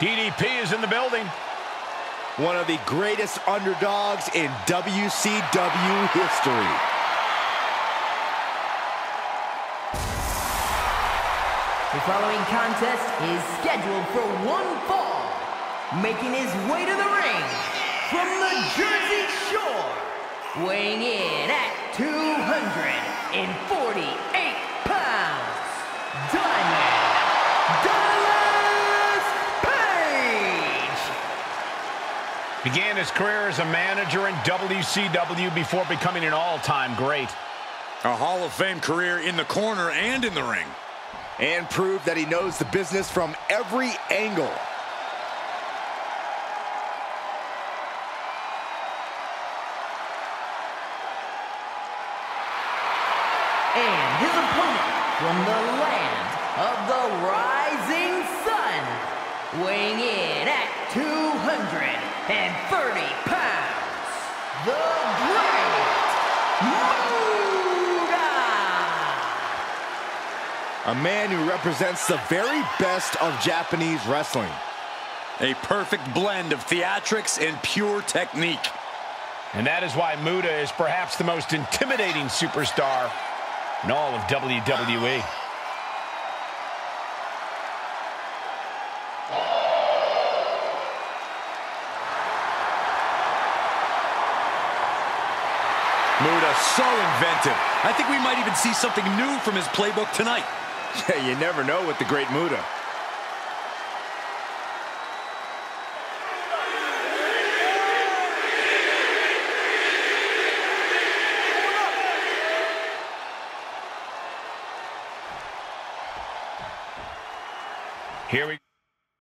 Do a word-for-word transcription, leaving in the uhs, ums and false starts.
D D P is in the building. One of the greatest underdogs in W C W history. The following contest is scheduled for one fall. Making his way to the ring from the Jersey Shore. Weighing in at two hundred forty-eight pounds. Diamond. Began his career as a manager in W C W before becoming an all-time great. A Hall of Fame career in the corner and in the ring. And proved that he knows the business from every angle. And his opponent from the land of the rising sun, weighing in at two hundred thirty pounds, The Great Muta! A man who represents the very best of Japanese wrestling. A perfect blend of theatrics and pure technique. And that is why Muta is perhaps the most intimidating superstar in all of W W E. Muta, so inventive. I think we might even see something new from his playbook tonight. Yeah, you never know with the Great Muta. Here we go.